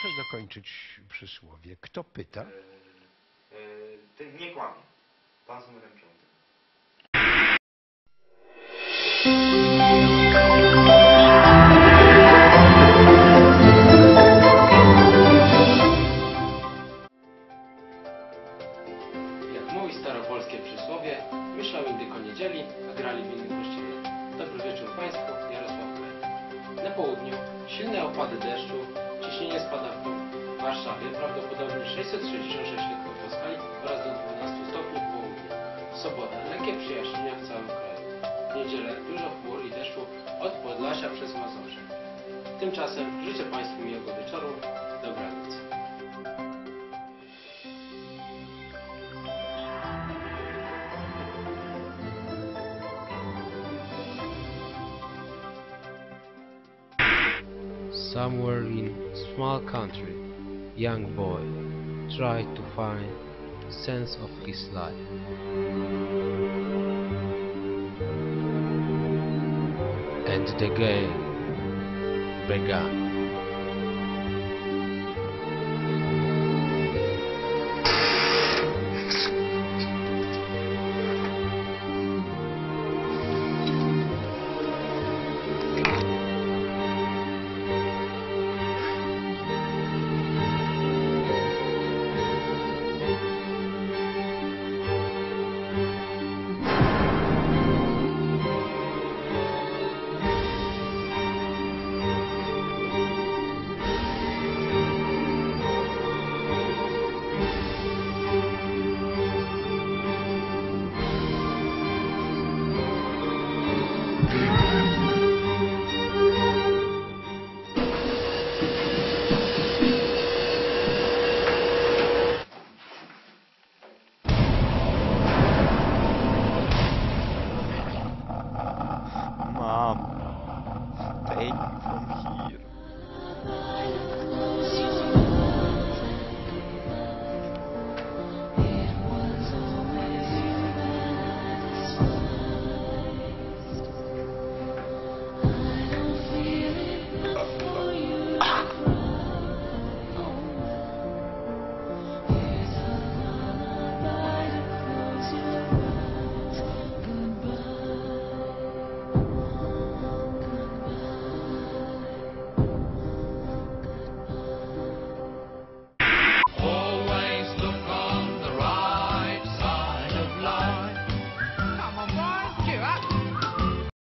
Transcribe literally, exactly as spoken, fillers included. Proszę dokończyć przysłowie. Kto pyta? E, e, ten nie kłamie. Pan z numerem piątym. Jak mówi staropolskie przysłowie, myślał indy ko niedzieli, a grali w innym kościele. Dobry wieczór Państwu, Jarosław Kret. Na południu silne opady deszczu, ciśnienie spada w dół. W Warszawie prawdopodobnie sześćset sześćdziesiąt sześć hektopaskali oraz do dwunastu stopni w południu. W sobotę lekkie przejaśnienia w całym kraju. W niedzielę dużo chmur i deszczu od Podlasia przez Mazowsze. Tymczasem życzę Państwu miłego wieczoru. Dobranoc. Somewhere in small country, young boy tried to find the sense of his life. And the game began. Mom, take me from here.